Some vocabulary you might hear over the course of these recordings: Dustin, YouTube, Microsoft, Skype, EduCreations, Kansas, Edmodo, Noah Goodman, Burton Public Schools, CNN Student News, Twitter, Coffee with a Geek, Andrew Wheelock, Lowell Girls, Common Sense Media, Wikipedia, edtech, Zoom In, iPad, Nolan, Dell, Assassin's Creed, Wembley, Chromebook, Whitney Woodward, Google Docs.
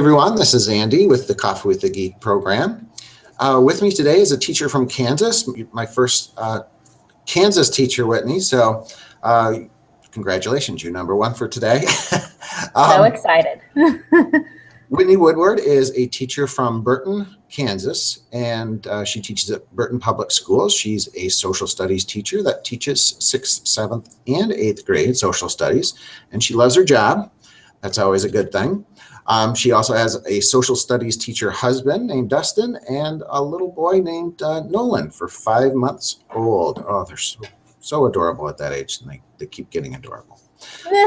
Everyone, this is Andy with the Coffee with the Geek program. With me today is a teacher from Kansas, my first Kansas teacher, Whitney. So congratulations, you're #1 for today. So excited. Whitney Woodward is a teacher from Burton, Kansas, and she teaches at Burton Public Schools. She's a social studies teacher that teaches 6th, 7th, and 8th grade social studies, and she loves her job. That's always a good thing. She also has a social studies teacher husband named Dustin and a little boy named Nolan for 5 months old. Oh, they're so adorable at that age, and they keep getting adorable.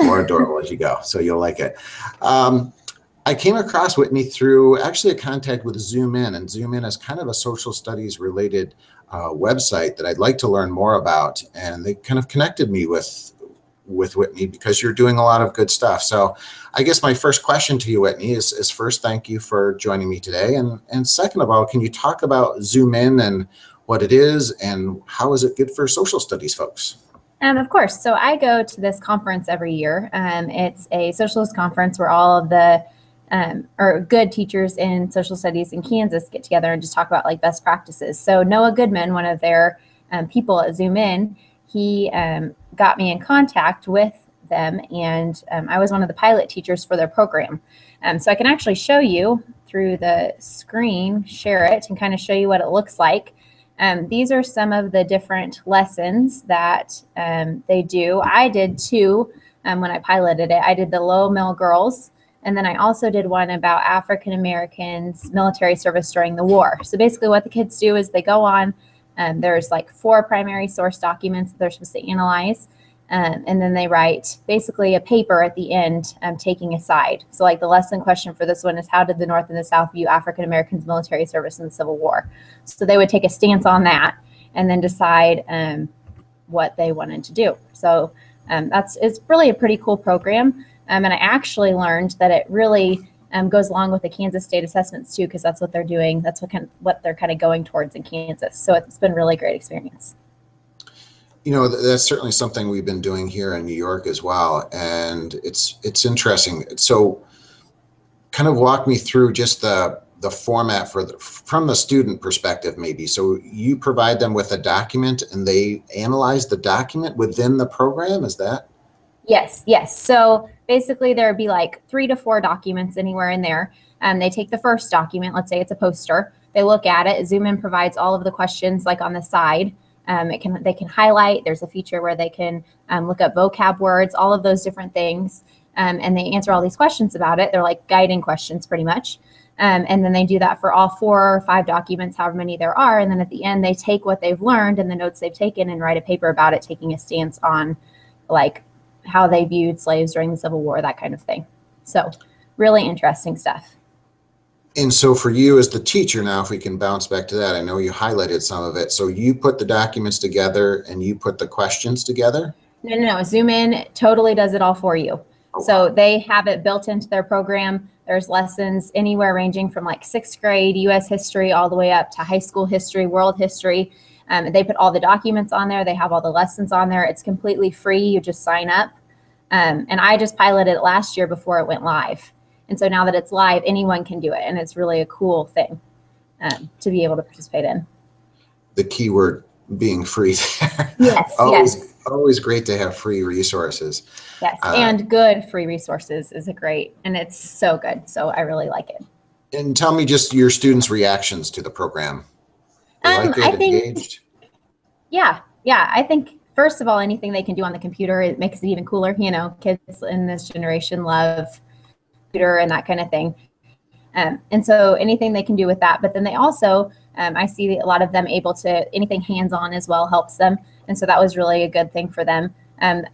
More adorable as you go, so you'll like it. I came across Whitney through actually a contact with Zoom In, and Zoom In is kind of a social studies related website that I'd like to learn more about, and they kind of connected me with Whitney because you're doing a lot of good stuff. So I guess my first question to you, Whitney, is first, thank you for joining me today. And second of all, can you talk about Zoom In and what it is and how is it good for social studies folks? Of course. So I go to this conference every year. It's a socialist conference where all of the good teachers in social studies in Kansas get together and just talk about like best practices. So Noah Goodman, one of their people at Zoom In, he got me in contact with them, and I was one of the pilot teachers for their program. So I can actually show you through the screen, share it, and kind of show you what it looks like. These are some of the different lessons that they do. I did two when I piloted it. I did the Lowell Girls, and then I also did one about African Americans' military service during the war. So basically what the kids do is they go on. There's like 4 primary source documents that they're supposed to analyze, and then they write basically a paper at the end taking a side. So like the lesson question for this one is, how did the North and the South view African Americans' military service in the Civil War? So they would take a stance on that and then decide what they wanted to do. So it's really a pretty cool program, and I actually learned that it really goes along with the Kansas State assessments too, because that's what they're doing. That's what they're kind of going towards in Kansas. So it's been a really great experience. You know, that's certainly something we've been doing here in New York as well. And it's interesting. So kind of walk me through just the format from the student perspective maybe. So you provide them with a document and they analyze the document within the program, is that? Yes, yes. So basically there would be like 3 to 4 documents anywhere in there. They take the first document, let's say it's a poster, they look at it, Zoom In provides all of the questions like on the side. They can highlight, there's a feature where they can look up vocab words, all of those different things, and they answer all these questions about it. They're like guiding questions pretty much. And then they do that for all 4 or 5 documents, however many there are, and then at the end they take what they've learned and the notes they've taken and write a paper about it, taking a stance on like how they viewed slaves during the Civil War, that kind of thing. So really interesting stuff. And so for you as the teacher now, if we can bounce back to that, I know you highlighted some of it. So you put the documents together and you put the questions together? No. Zoom In totally does it all for you. Oh, so wow. They have it built into their program. There's lessons anywhere ranging from like 6th grade US history all the way up to high school history, world history. They put all the documents on there. They have all the lessons on there. It's completely free. You just sign up. And I just piloted it last year before it went live. And so now that it's live, anyone can do it. And it's really a cool thing to be able to participate in. The keyword being free there. Yes, yes. Always great to have free resources. Yes, and good free resources is and it's so good. So I really like it. And tell me just your students' reactions to the program. I think first of all, anything they can do on the computer, it makes it even cooler. You know, kids in this generation love computer and that kind of thing. And so anything they can do with that, but then they also, I see a lot of them able to, anything hands-on as well helps them. And so that was really a good thing for them.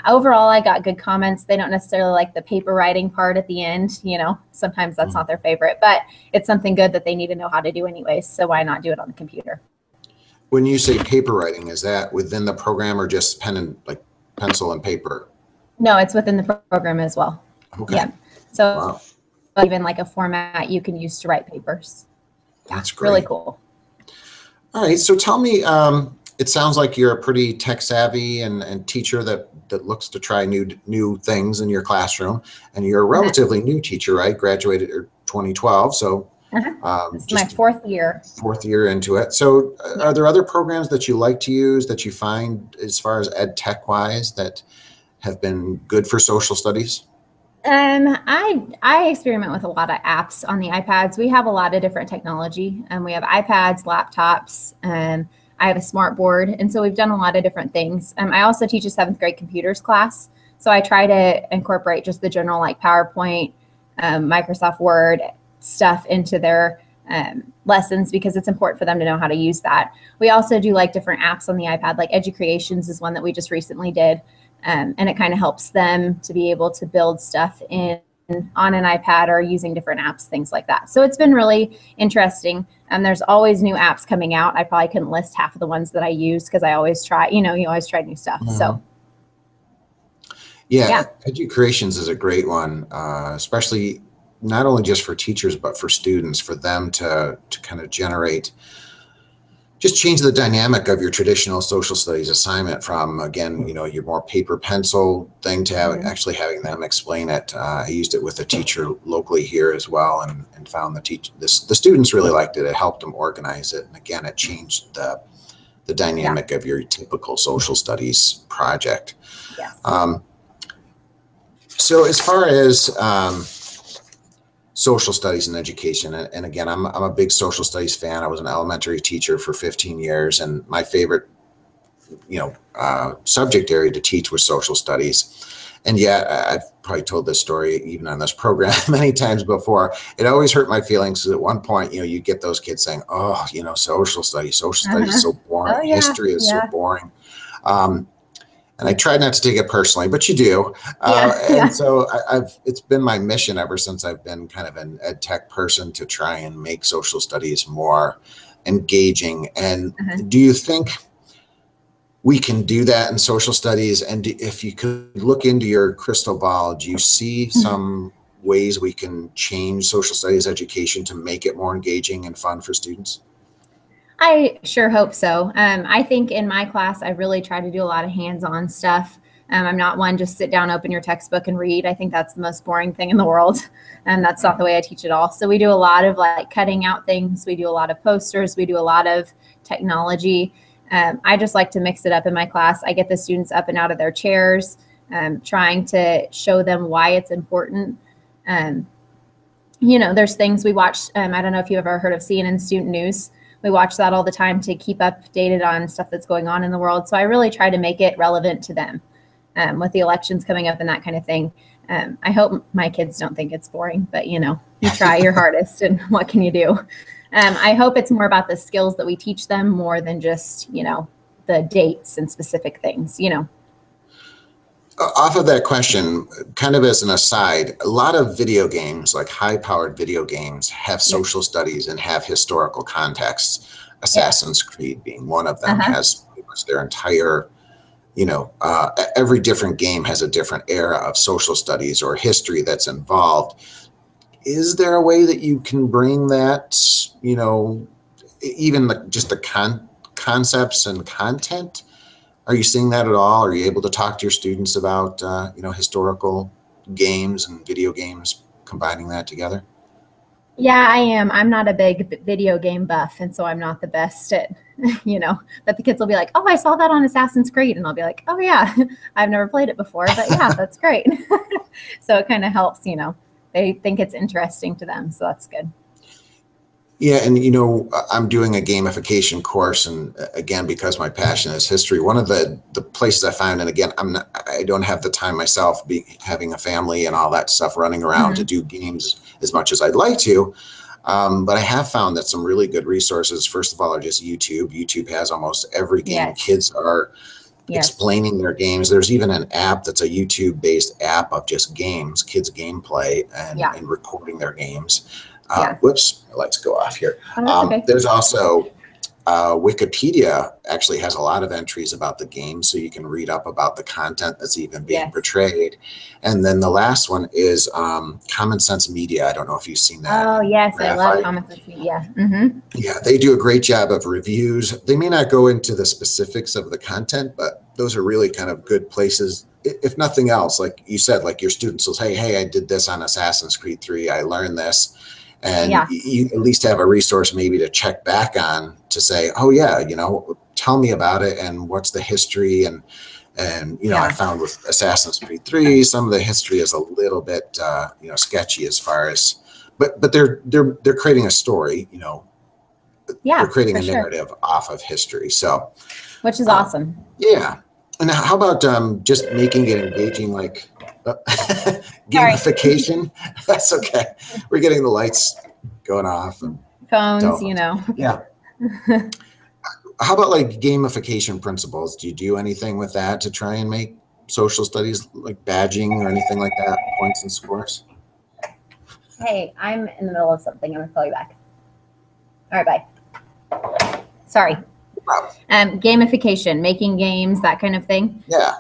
Overall, I got good comments. They don't necessarily like the paper writing part at the end, you know, sometimes that's not their favorite, but it's something good that they need to know how to do anyways. So why not do it on the computer? When you say paper writing, is that within the program or just pencil and paper? No, it's within the program as well. Okay. Yeah. So wow. Even like a format you can use to write papers. That's great. Really cool. All right. So tell me, it sounds like you're a pretty tech savvy and teacher that looks to try new things in your classroom. And you're a relatively new teacher, right? Graduated in 2012, so. This is my fourth year. Fourth year into it. So are there other programs that you like to use that you find, as far as ed tech wise, that have been good for social studies? I experiment with a lot of apps on the iPads. We have a lot of different technology, and we have iPads, laptops, I have a smart board, and so we've done a lot of different things. I also teach a 7th grade computers class, so I try to incorporate just the general, like, PowerPoint, Microsoft Word stuff into their lessons, because it's important for them to know how to use that. We also do, like, different apps on the iPad, like EduCreations is one that we just recently did. And it kind of helps them to be able to build stuff on an iPad or using different apps, things like that. So it's been really interesting. There's always new apps coming out. I probably couldn't list half of the ones that I use, because I always try, you always try new stuff. Mm-hmm. So. Yeah, EduCreations is a great one, especially not only just for teachers, but for students, for them to kind of generate, just change the dynamic of your traditional social studies assignment from, again, your more paper pencil thing to actually having them explain it. I used it with a teacher locally here as well, and found the students really liked it. It helped them organize it. And again, it changed the dynamic of your typical social studies project. Yes. So as far as, social studies and education. And again, I'm a big social studies fan. I was an elementary teacher for 15 years, and my favorite, subject area to teach was social studies. And yet, I've probably told this story even on this program many times before, it always hurt my feelings, because at one point, you get those kids saying, oh, social studies is so boring. Oh, yeah. History is so boring. And I try not to take it personally, but you do. And so it's been my mission ever since I've been kind of an ed tech person to try and make social studies more engaging. And do you think we can do that in social studies? And if you could look into your crystal ball, do you see some ways we can change social studies education to make it more engaging and fun for students? I sure hope so. I think in my class, I really try to do a lot of hands-on stuff. I'm not one, just sit down, open your textbook and read. I think that's the most boring thing in the world. And that's not the way I teach at all. So we do a lot of, like, cutting out things. We do a lot of posters. We do a lot of technology. I just like to mix it up in my class. I get the students up and out of their chairs, trying to show them why it's important. There's things we watch. I don't know if you've ever heard of CNN Student News. We watch that all the time to keep updated on stuff that's going on in the world. So I really try to make it relevant to them, with the elections coming up and that kind of thing. I hope my kids don't think it's boring, but you try your hardest, and what can you do? I hope it's more about the skills that we teach them more than just, the dates and specific things, Off of that question, kind of as an aside, a lot of video games, like high-powered video games, have social studies and have historical contexts. Assassin's Creed being one of them has their entire, every different game has a different era of social studies or history that's involved. Is there a way that you can bring that, even just the concepts and content? Are you seeing that at all? Are you able to talk to your students about, historical games and video games, combining that together? Yeah, I am. I'm not a big video game buff, and so I'm not the best at, but the kids will be like, oh, I saw that on Assassin's Creed. And I'll be like, oh, yeah, I've never played it before, but yeah, that's great. So it kind of helps, they think it's interesting to them. So that's good. Yeah, and I'm doing a gamification course, and again, because my passion is history, one of the places I found, and again, I don't have the time myself, having a family and all that stuff, running around to do games as much as I'd like to, but I have found that some really good resources, first of all, are just YouTube. YouTube has almost every game. Kids are explaining their games. There's even an app that's a YouTube-based app of just games, kids' gameplay, and recording their games. Whoops, my lights go off here. There's also Wikipedia actually has a lot of entries about the game, so you can read up about the content that's even being portrayed. And then the last one is Common Sense Media. I don't know if you've seen that. Oh, yes, I love Common Sense Media. Mm-hmm. Yeah, they do a great job of reviews. They may not go into the specifics of the content, but those are really kind of good places. If nothing else, like you said, like your students will say, hey, I did this on Assassin's Creed 3. I learned this. And you at least have a resource maybe to check back on to say, oh, yeah, you know, tell me about it and what's the history. And you know, I found with Assassin's Creed 3, some of the history is a little bit, you know, sketchy as far as, but they're creating a story, you know. Yeah, they're creating a narrative off of history. So, which is awesome. Yeah. And how about just making it engaging, like gamification? That's okay. We're getting the lights going off. And phones, you know. Yeah. How about like gamification principles? Do you do anything with that to try and make social studies like badging or anything like that, points and scores? Hey, I'm in the middle of something. I'm going to call you back. All right, bye. Sorry. Gamification, making games, that kind of thing. Yeah.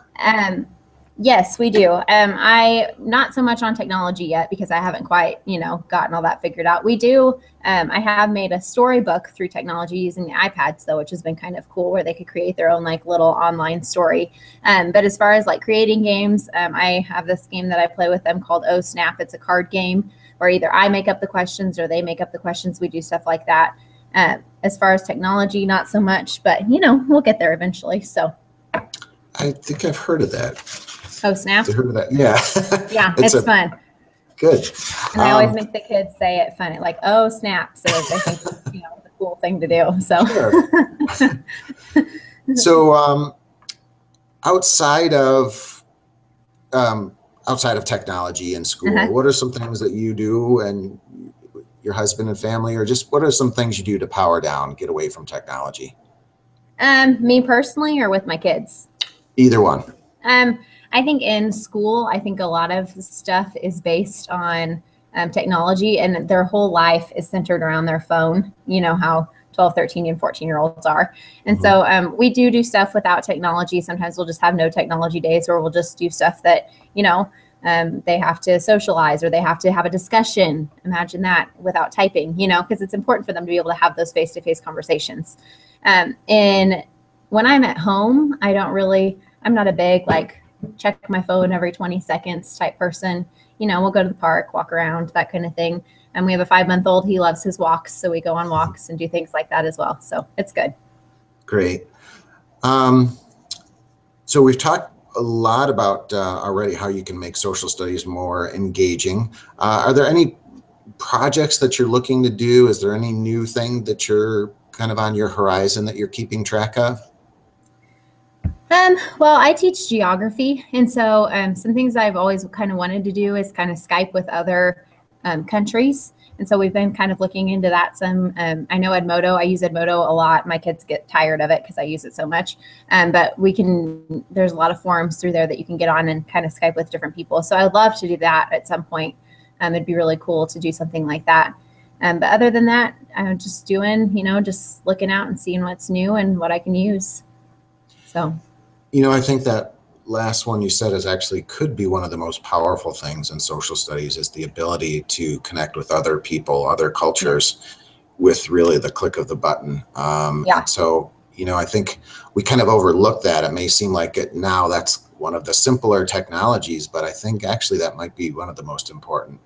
Yes, we do. I not so much on technology yet because I haven't quite, you know, gotten all that figured out. We do. I have made a storybook through technology using iPads, though, which has been kind of cool, where they could create their own like little online story. But as far as like creating games, I have this game that I play with them called Oh Snap. It's a card game where either I make up the questions or they make up the questions. We do stuff like that. As far as technology, not so much, but you know, we'll get there eventually. So, I think I've heard of that. Oh snap! I've heard of that? Yeah. Yeah, it's fun. Good. And I always make the kids say it funny, like "Oh snap," so they think you know it's a cool thing to do. So. Sure. So, outside of technology and school, what are some things that you do and your husband and family, or just what are some things you do to power down, get away from technology? Me personally or with my kids? Either one. I think in school, I think a lot of stuff is based on technology, and their whole life is centered around their phone. You know how 12, 13, and 14-year-olds are. And so we do stuff without technology. Sometimes we'll just have no technology days, or we'll just do stuff that, you know, they have to socialize or they have to have a discussion. Imagine that without typing, you know, because it's important for them to be able to have those face-to-face conversations. And when I'm at home, I'm not a big, like, check my phone every 20 seconds type person. You know, we'll go to the park, walk around, that kind of thing. And we have a 5-month-old. He loves his walks. So we go on walks and do things like that as well. So it's good. Great. So we've talked a lot about already how you can make social studies more engaging. Are there any projects that you're looking to do? Is there any new thing that you're kind of on your horizon that you're keeping track of? Well, I teach geography. And so some things I've always kind of wanted to do is kind of Skype with other countries. And so we've been kind of looking into that some. I know Edmodo, I use Edmodo a lot. My kids get tired of it because I use it so much. But there's a lot of forums through there that you can get on and kind of Skype with different people. So I would love to do that at some point. It'd be really cool to do something like that. But other than that, I'm just doing, you know, just looking out and seeing what's new and what I can use. So, you know, I think that last one you said is actually could be one of the most powerful things in social studies is the ability to connect with other people, other cultures with really the click of the button. So, you know, I think we kind of overlook that. It may seem like it now that's one of the simpler technologies, but I think actually that might be one of the most important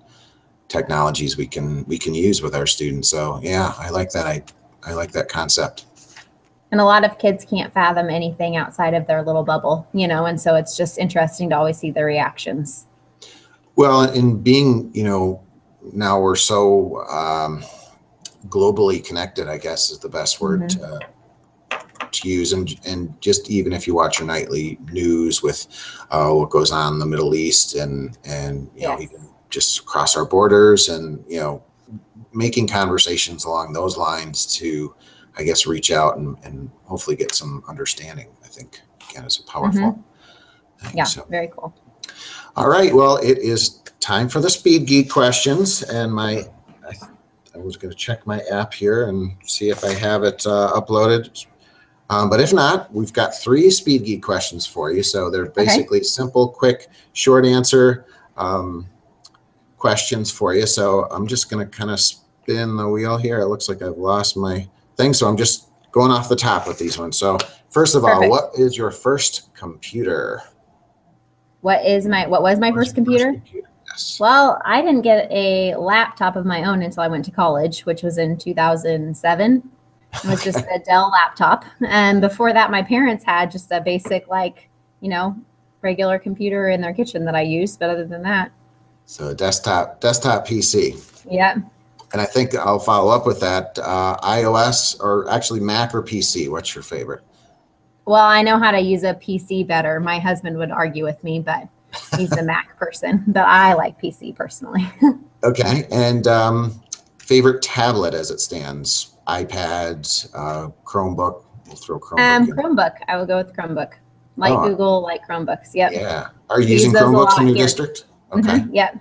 technologies we can use with our students. So yeah, I like that. I like that concept. And a lot of kids can't fathom anything outside of their little bubble, you know, and so it's just interesting to always see their reactions. Well, and being, you know, now we're so globally connected, I guess is the best word to use. And just even if you watch your nightly news with what goes on in the Middle East and you know, even just across our borders and, you know, making conversations along those lines to, I guess, reach out and hopefully get some understanding, I think, again, is a powerful thing. Yeah, so. Very cool. All right, well, it is time for the Speed Geek questions. And I was going to check my app here and see if I have it uploaded. But if not, we've got 3 Speed Geek questions for you. So they're basically simple, quick, short answer questions for you. So I'm just going to kind of spin the wheel here. It looks like I've lost my thing. So I'm just going off the top with these ones. So first of all, what is your first computer? What was my first computer? Yes. Well, I didn't get a laptop of my own until I went to college, which was in 2007. It was just a Dell laptop. And before that, my parents had just a basic, like, you know, regular computer in their kitchen that I used. But other than that. So desktop PC. Yeah. And I think I'll follow up with that. iOS or actually Mac or PC, what's your favorite? Well, I know how to use a PC better. My husband would argue with me, but he's a Mac person. But I like PC personally. Okay. And favorite tablet as it stands? iPads, Chromebook. We'll throw Chromebook. Chromebook. I will go with Chromebook. Like Google, like Chromebooks. Yep. Yeah. Are you using Chromebooks in your district? Okay. Mm-hmm. Yep.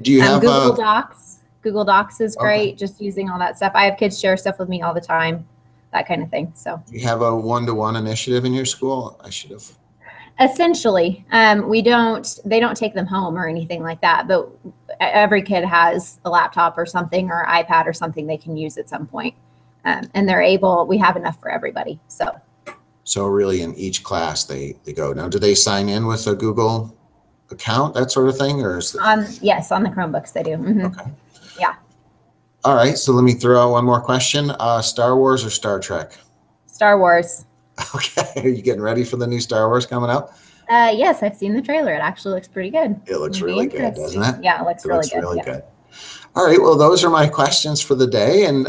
Do you have Google Docs? Google Docs is great. Okay. Just using all that stuff. I have kids share stuff with me all the time, that kind of thing. So. Do you have a one-to-one initiative in your school? I should have. Essentially, we don't. They don't take them home or anything like that. But every kid has a laptop or something, or iPad or something they can use at some point. And they're able, we have enough for everybody, so. So really in each class they go. Now, do they sign in with a Google account, that sort of thing, or is yes, on the Chromebooks they do. Mm-hmm. Okay. Yeah. All right, so let me throw out one more question. Star Wars or Star Trek? Star Wars. Okay, are you getting ready for the new Star Wars coming up? Yes, I've seen the trailer. It actually looks pretty good. It looks really good, doesn't it? Yeah, it looks really good. All right, well, those are my questions for the day, and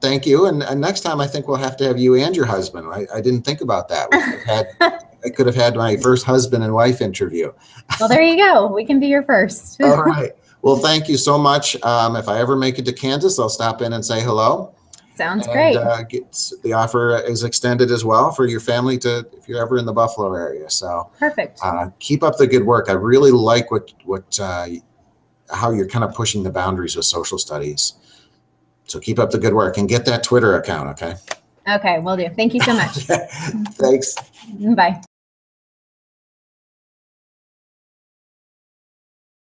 thank you. And next time, I think we'll have to have you and your husband. I didn't think about that. I could have had my first husband and wife interview. Well, there you go. We can be your first. All right. Well, thank you so much. If I ever make it to Kansas, I'll stop in and say hello. Sounds great. The offer is extended as well for your family if you're ever in the Buffalo area. So perfect. Keep up the good work. I really like how you're kind of pushing the boundaries with social studies. So keep up the good work and get that Twitter account, okay? Okay, will do. Thank you so much. Thanks. Bye.